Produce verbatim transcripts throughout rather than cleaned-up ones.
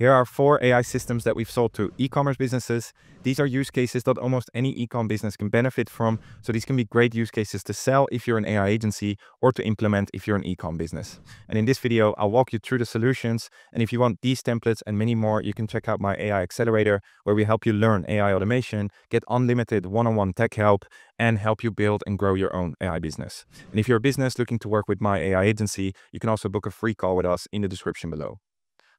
Here are four A I systems that we've sold to e-commerce businesses. These are use cases that almost any e-com business can benefit from. So these can be great use cases to sell if you're an A I agency or to implement if you're an e-com business. And in this video, I'll walk you through the solutions. And if you want these templates and many more, you can check out my A I accelerator, where we help you learn A I automation, get unlimited one-on-one tech help, and help you build and grow your own A I business. And if you're a business looking to work with my A I agency, you can also book a free call with us in the description below.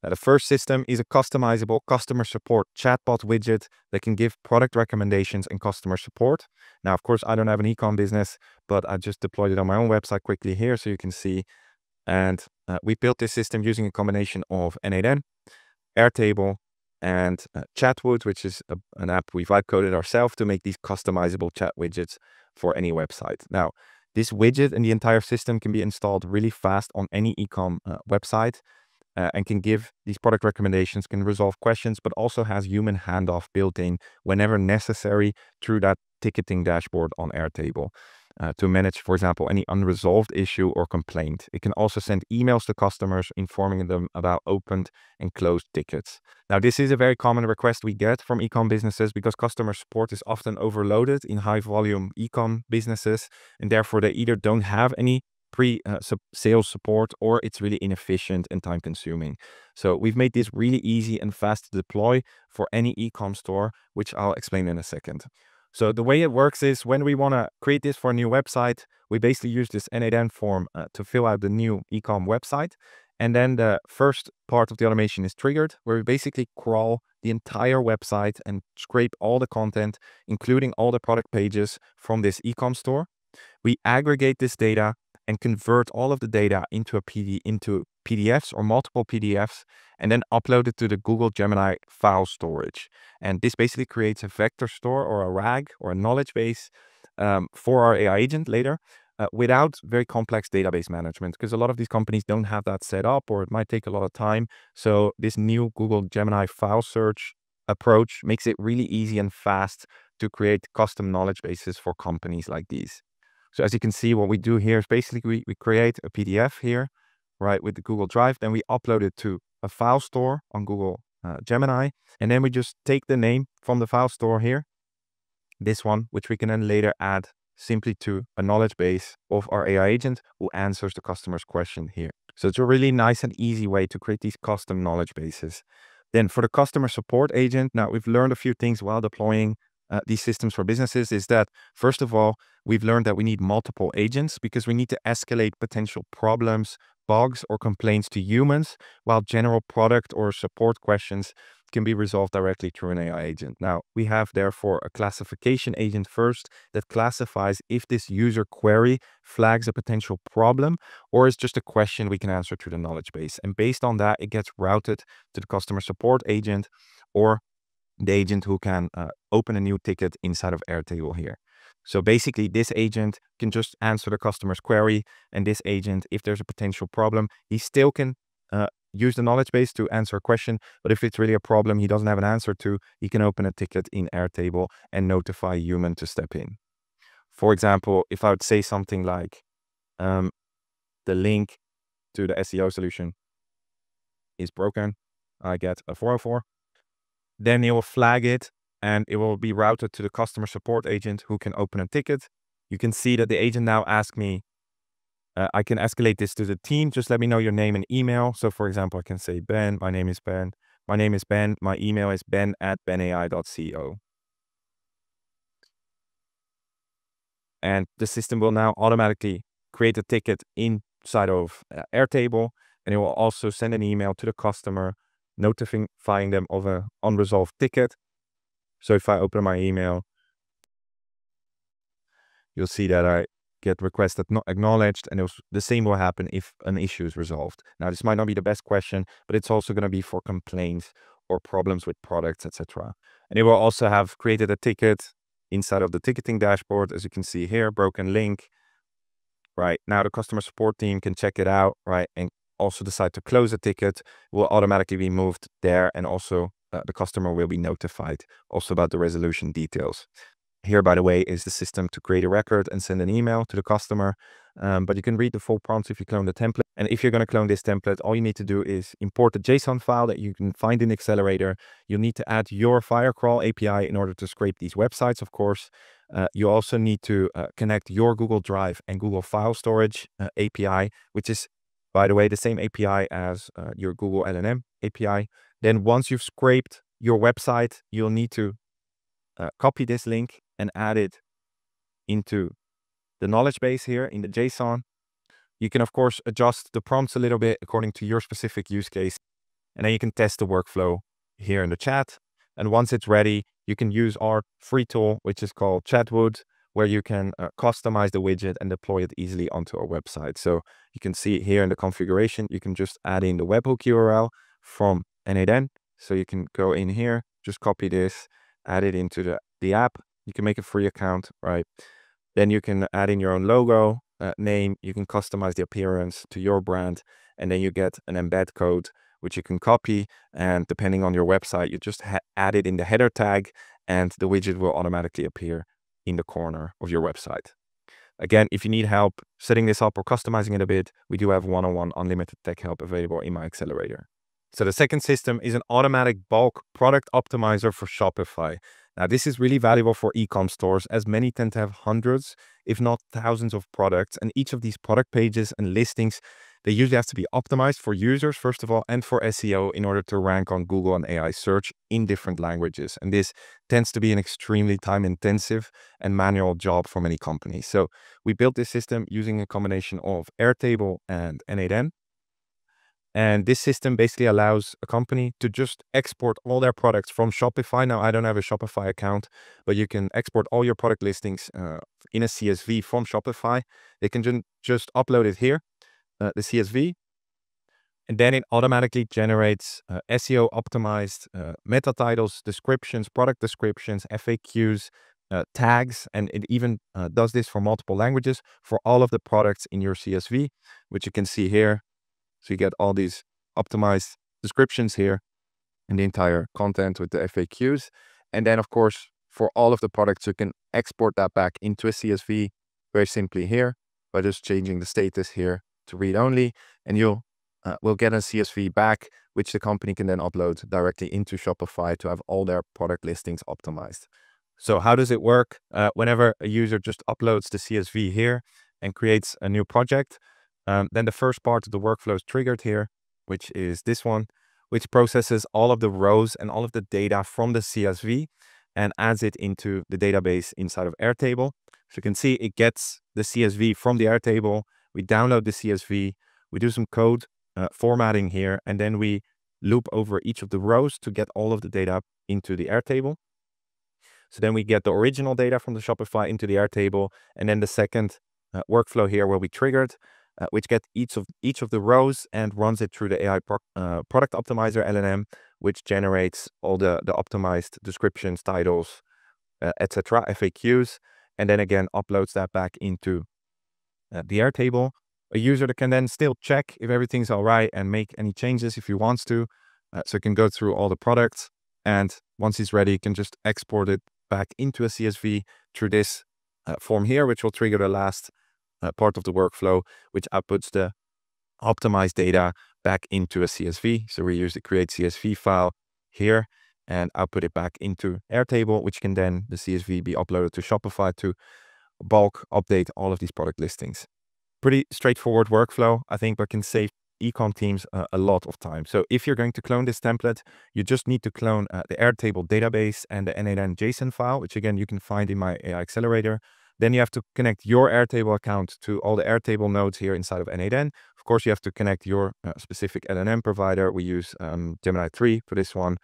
Now, the first system is a customizable customer support chatbot widget that can give product recommendations and customer support. Now, of course, I don't have an e-com business, but I just deployed it on my own website quickly here so you can see. And uh, we built this system using a combination of N eight N, Airtable, and uh, Chatwood, which is a, an app we've vibe coded ourselves to make these customizable chat widgets for any website. Now, this widget and the entire system can be installed really fast on any e-com uh, website. Uh, and can give these product recommendations, can resolve questions, but also has human handoff built in whenever necessary through that ticketing dashboard on Airtable uh, to manage, for example, any unresolved issue or complaint. It can also send emails to customers informing them about opened and closed tickets. Now, this is a very common request we get from e-com businesses because customer support is often overloaded in high volume e-com businesses, and therefore they either don't have any pre-sales uh, support, or it's really inefficient and time-consuming. So we've made this really easy and fast to deploy for any e-com store, which I'll explain in a second. So the way it works is when we want to create this for a new website, we basically use this N eight N form uh, to fill out the new e-com website. And then the first part of the automation is triggered, where we basically crawl the entire website and scrape all the content, including all the product pages from this e-com store. We aggregate this data and convert all of the data into a P D, into P D Fs or multiple P D Fs, and then upload it to the Google Gemini file storage. And this basically creates a vector store or a rag or a knowledge base um, for our A I agent later uh, without very complex database management, because a lot of these companies don't have that set up, or it might take a lot of time. So this new Google Gemini file search approach makes it really easy and fast to create custom knowledge bases for companies like these. So as you can see, what we do here is basically we, we create a P D F here, right, with the Google Drive. Then we upload it to a file store on Google uh, Gemini. And then we just take the name from the file store here, this one, which we can then later add simply to a knowledge base of our A I agent who answers the customer's question here. So it's a really nice and easy way to create these custom knowledge bases. Then for the customer support agent, now we've learned a few things while deploying Uh, these systems for businesses is that, first of all, we've learned that we need multiple agents because we need to escalate potential problems, bugs, or complaints to humans, while general product or support questions can be resolved directly through an A I agent. Now, we have therefore a classification agent first that classifies if this user query flags a potential problem or is just a question we can answer through the knowledge base. And based on that, it gets routed to the customer support agent or the agent who can uh, open a new ticket inside of Airtable here. So basically this agent can just answer the customer's query, and this agent, if there's a potential problem, he still can uh, use the knowledge base to answer a question, but if it's really a problem he doesn't have an answer to, he can open a ticket in Airtable and notify a human to step in. For example, if I would say something like um, the link to the S E O solution is broken, I get a four oh four. Then it will flag it and it will be routed to the customer support agent who can open a ticket. You can see that the agent now asks me, uh, I can escalate this to the team. Just let me know your name and email. So for example, I can say, Ben, my name is Ben. My name is Ben. My email is ben at benai.co. And the system will now automatically create a ticket inside of uh, Airtable. And it will also send an email to the customer notifying them of an unresolved ticket. So if I open my email, you'll see that I get requests that not acknowledged, and it was, the same will happen if an issue is resolved. Now, this might not be the best question, but it's also going to be for complaints or problems with products, et cetera. And it will also have created a ticket inside of the ticketing dashboard, as you can see here, broken link, right? Now the customer support team can check it out, right? And also decide to close a ticket, will automatically be moved there, and also uh, the customer will be notified also about the resolution details. Here, by the way, is the system to create a record and send an email to the customer, um, but you can read the full prompts if you clone the template. And if you're going to clone this template, all you need to do is import the JSON file that you can find in Accelerator. You'll need to add your Firecrawl A P I in order to scrape these websites, of course. Uh, you also need to uh, connect your Google Drive and Google File Storage uh, A P I, which is, by the way, the same A P I as uh, your Google L N M A P I. Then once you've scraped your website, you'll need to uh, copy this link and add it into the knowledge base here in the JSON. You can, of course, adjust the prompts a little bit according to your specific use case. And then you can test the workflow here in the chat. And once it's ready, you can use our free tool, which is called Chatwood, where you can uh, customize the widget and deploy it easily onto our website. So you can see here in the configuration, you can just add in the webhook U R L from n eight n. So you can go in here, just copy this, add it into the, the app. You can make a free account, right? Then you can add in your own logo, Uh, name, you can customize the appearance to your brand, and then you get an embed code, which you can copy. And depending on your website, you just ha add it in the header tag, and the widget will automatically appear in the corner of your website. Again, if you need help setting this up or customizing it a bit, we do have one-on-one unlimited tech help available in my accelerator. So the second system is an automatic bulk product optimizer for Shopify. Now, this is really valuable for e-com stores, as many tend to have hundreds, if not thousands of products. And each of these product pages and listings, they usually have to be optimized for users, first of all, and for S E O in order to rank on Google and A I search in different languages. And this tends to be an extremely time-intensive and manual job for many companies. So we built this system using a combination of Airtable and n eight n. And this system basically allows a company to just export all their products from Shopify. Now, I don't have a Shopify account, but you can export all your product listings uh, in a C S V from Shopify. They can just upload it here, uh, the C S V, and then it automatically generates uh, S E O optimized uh, meta titles, descriptions, product descriptions, F A Qs, uh, tags, and it even uh, does this for multiple languages for all of the products in your C S V, which you can see here. So you get all these optimized descriptions here and the entire content with the F A Qs. And then, of course, for all of the products, you can export that back into a C S V very simply here by just changing the status here to read only. And you'll uh, will get a C S V back, which the company can then upload directly into Shopify to have all their product listings optimized. So how does it work? Uh, whenever a user just uploads the C S V here and creates a new project, Um, then the first part of the workflow is triggered here, which is this one, which processes all of the rows and all of the data from the C S V and adds it into the database inside of Airtable. So you can see it gets the C S V from the Airtable. We download the C S V, we do some code uh, formatting here, and then we loop over each of the rows to get all of the data into the Airtable. So then we get the original data from the Shopify into the Airtable, and then the second uh, workflow here where we triggered Uh, which gets each of each of the rows and runs it through the A I pro uh, product optimizer L N M, which generates all the the optimized descriptions, titles, uh, et cetera, F A Qs, and then again uploads that back into uh, the Airtable. A user that can then still check if everything's all right and make any changes if he wants to. Uh, so he can go through all the products, and once he's ready, he can just export it back into a C S V through this uh, form here, which will trigger the last Uh, part of the workflow, which outputs the optimized data back into a C S V. So we use the create C S V file here and output it back into Airtable, which can then the C S V be uploaded to Shopify to bulk update all of these product listings. Pretty straightforward workflow, I think, but can save e-com teams uh, a lot of time. So if you're going to clone this template, you just need to clone uh, the Airtable database and the n eight n JSON file, which again, you can find in my A I Accelerator. Then you have to connect your Airtable account to all the Airtable nodes here inside of n eight n. Of course, you have to connect your uh, specific L N M provider. We use um, Gemini three for this one.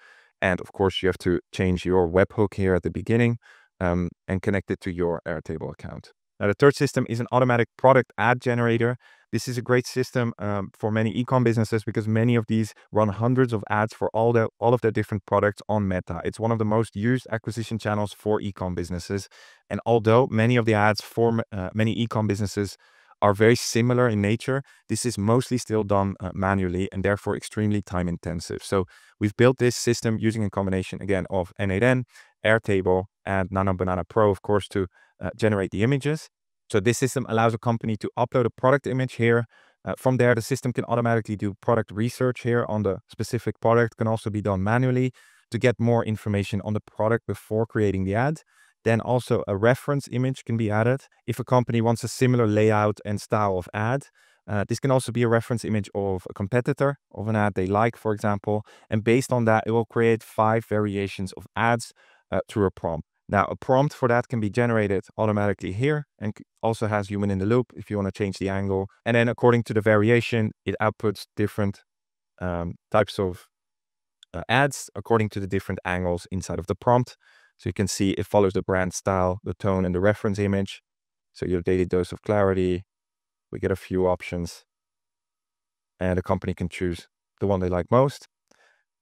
And of course, you have to change your webhook here at the beginning um, and connect it to your Airtable account. Now, the third system is an automatic product ad generator. This is a great system um, for many e-com businesses because many of these run hundreds of ads for all, the, all of their different products on Meta. It's one of the most used acquisition channels for e-com businesses. And although many of the ads for uh, many e-com businesses are very similar in nature, this is mostly still done uh, manually and therefore extremely time intensive. So we've built this system using a combination, again, of n eight n, Airtable, and Nano Banana Pro, of course, to uh, generate the images. So this system allows a company to upload a product image here Uh, from there, the system can automatically do product research here on the specific product, can also be done manually to get more information on the product before creating the ad. Then also a reference image can be added. If a company wants a similar layout and style of ad, uh, this can also be a reference image of a competitor, of an ad they like, for example. And based on that, it will create five variations of ads uh, through a prompt. Now, a prompt for that can be generated automatically here and also has human in the loop if you want to change the angle. And then according to the variation, it outputs different um, types of uh, ads according to the different angles inside of the prompt. So you can see it follows the brand style, the tone, and the reference image. So your daily dose of clarity, we get a few options, and the company can choose the one they like most.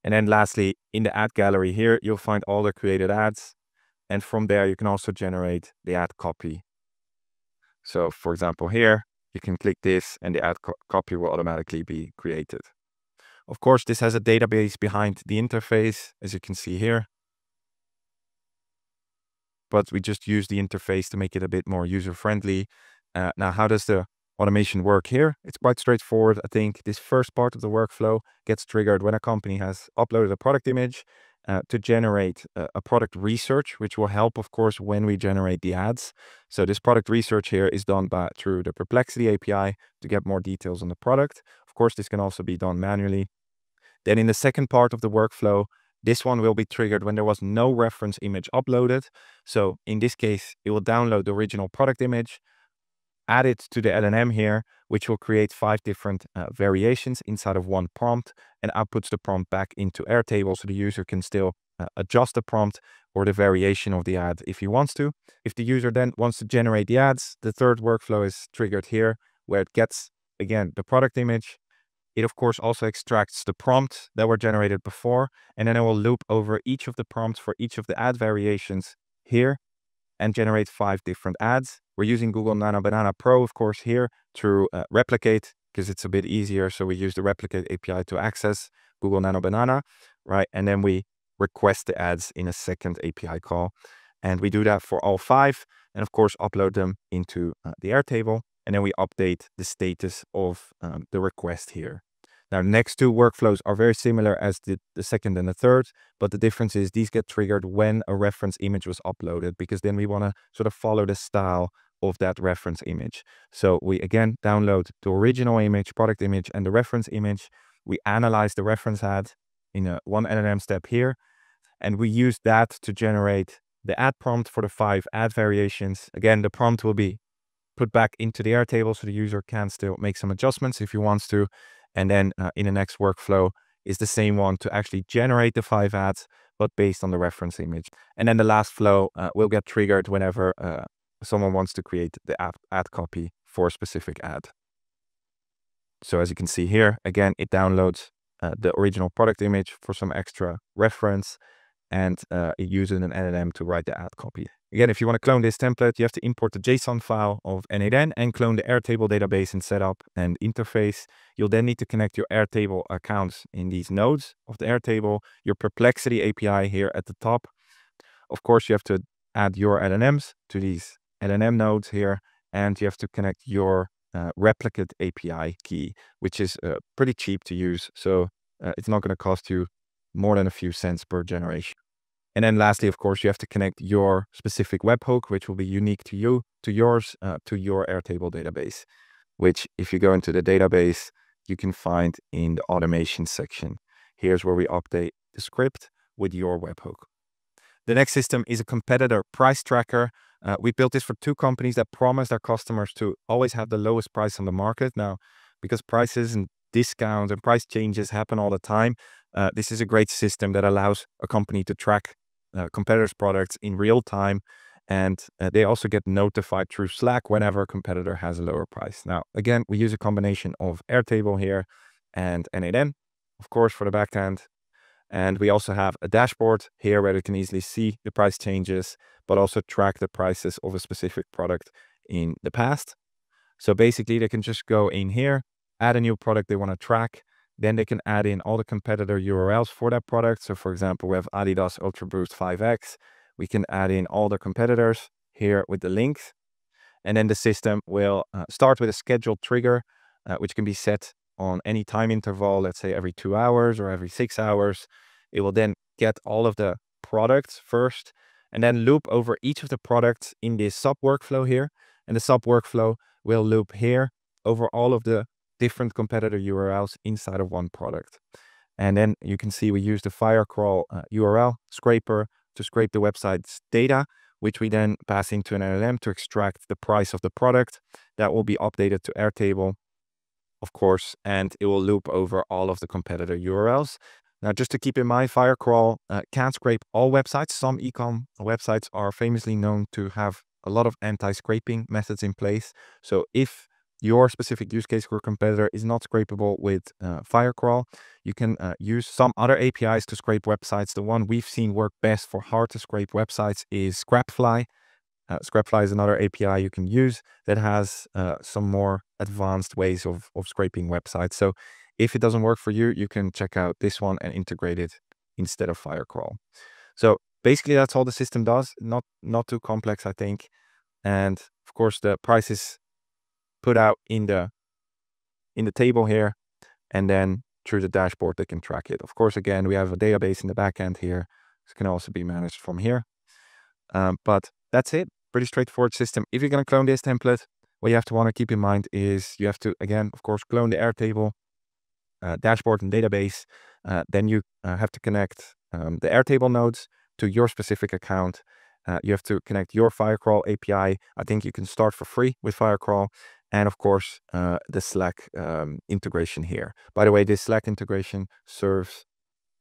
And then lastly, in the ad gallery here, you'll find all the created ads. And from there, you can also generate the ad copy. So for example, here, you can click this and the ad co copy will automatically be created. Of course, this has a database behind the interface, as you can see here. But we just use the interface to make it a bit more user-friendly. Uh, now, how does the automation work here? It's quite straightforward. I think this first part of the workflow gets triggered when a company has uploaded a product image. Uh, to generate uh, a product research, which will help, of course, when we generate the ads. So this product research here is done by through the Perplexity A P I to get more details on the product. Of course, this can also be done manually. Then in the second part of the workflow, this one will be triggered when there was no reference image uploaded. So in this case, it will download the original product image, add it to the L N M here, which will create five different uh, variations inside of one prompt and outputs the prompt back into Airtable so the user can still uh, adjust the prompt or the variation of the ad if he wants to. If the user then wants to generate the ads, the third workflow is triggered here where it gets, again, the product image. It, of course, also extracts the prompts that were generated before, and then it will loop over each of the prompts for each of the ad variations here and generate five different ads. We're using Google Nano Banana Pro, of course, here through uh, Replicate because it's a bit easier. So we use the Replicate A P I to access Google Nano Banana, right? And then we request the ads in a second A P I call. And we do that for all five and, of course, upload them into uh, the Airtable. And then we update the status of um, the request here. Now, the next two workflows are very similar as the, the second and the third, but the difference is these get triggered when a reference image was uploaded, because then we want to sort of follow the style of that reference image. So we, again, download the original image, product image, and the reference image. We analyze the reference ad in a one L N M step here, and we use that to generate the ad prompt for the five ad variations. Again, the prompt will be put back into the Airtable so the user can still make some adjustments if he wants to. And then uh, in the next workflow is the same one to actually generate the five ads, but based on the reference image. And then the last flow uh, will get triggered whenever uh, someone wants to create the ad, ad copy for a specific ad. So as you can see here, again, it downloads uh, the original product image for some extra reference, and uh, it uses an N eight N to write the ad copy. Again, if you want to clone this template, you have to import the JSON file of N eight N and clone the Airtable database and setup and interface. You'll then need to connect your Airtable accounts in these nodes of the Airtable, your Perplexity A P I here at the top. Of course, you have to add your L N Ms to these L N M nodes here, and you have to connect your uh, Replicate A P I key, which is uh, pretty cheap to use. So uh, it's not going to cost you more than a few cents per generation. And then lastly, of course, you have to connect your specific webhook, which will be unique to you, to yours, uh, to your Airtable database, which if you go into the database, you can find in the automation section. Here's where we update the script with your webhook. The next system is a competitor price tracker. Uh, we built this for two companies that promise their customers to always have the lowest price on the market. Now, because prices and discounts and price changes happen all the time, uh, this is a great system that allows a company to track Uh, competitors' products in real time, and uh, they also get notified through Slack whenever a competitor has a lower price. Now, again, we use a combination of Airtable here and N eight N, of course, for the backend. And we also have a dashboard here where you can easily see the price changes, but also track the prices of a specific product in the past. So basically, they can just go in here, add a new product they want to track. Then they can add in all the competitor U R Ls for that product. So for example, we have Adidas Ultra Boost five X. We can add in all the competitors here with the links. And then the system will uh, start with a scheduled trigger uh, which can be set on any time interval, let's say every two hours or every six hours. It will then get all of the products first and then loop over each of the products in this sub workflow here. And the sub workflow will loop here over all of the different competitor U R Ls inside of one product. And then you can see we use the Firecrawl uh, U R L scraper to scrape the website's data, which we then pass into an L L M to extract the price of the product. That will be updated to Airtable, of course, and it will loop over all of the competitor U R Ls. Now, just to keep in mind, Firecrawl uh, can't scrape all websites. Some e-com websites are famously known to have a lot of anti-scraping methods in place. So if your specific use case or competitor is not scrapable with uh, Firecrawl, you can uh, use some other A P Is to scrape websites. The one we've seen work best for hard to scrape websites is Scrapfly. Uh, Scrapfly is another A P I you can use that has uh, some more advanced ways of, of scraping websites. So if it doesn't work for you, you can check out this one and integrate it instead of Firecrawl. So basically that's all the system does. Not, not too complex, I think. And of course the price is put out in the in the table here, and then through the dashboard they can track it. Of course, again, we have a database in the back end here. This can also be managed from here. Um, but that's it. Pretty straightforward system. If you're going to clone this template, what you have to want to keep in mind is you have to, again, of course, clone the Airtable uh, dashboard and database. Uh, then you uh, have to connect um, the Airtable nodes to your specific account. Uh, you have to connect your Firecrawl A P I. I think you can start for free with Firecrawl. And of course, uh, the Slack um, integration here. By the way, this Slack integration serves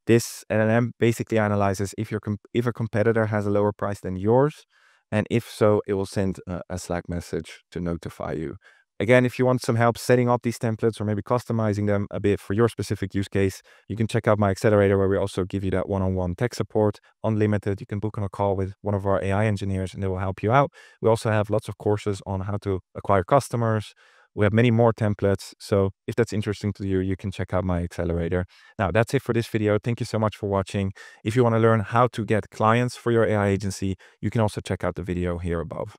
this L L M, basically analyzes if, your if a competitor has a lower price than yours. And if so, it will send uh, a Slack message to notify you. Again, if you want some help setting up these templates or maybe customizing them a bit for your specific use case, you can check out my accelerator where we also give you that one-on-one tech support, unlimited. You can book on a call with one of our A I engineers and they will help you out. We also have lots of courses on how to acquire customers. We have many more templates. So if that's interesting to you, you can check out my accelerator. Now that's it for this video. Thank you so much for watching. If you want to learn how to get clients for your A I agency, you can also check out the video here above.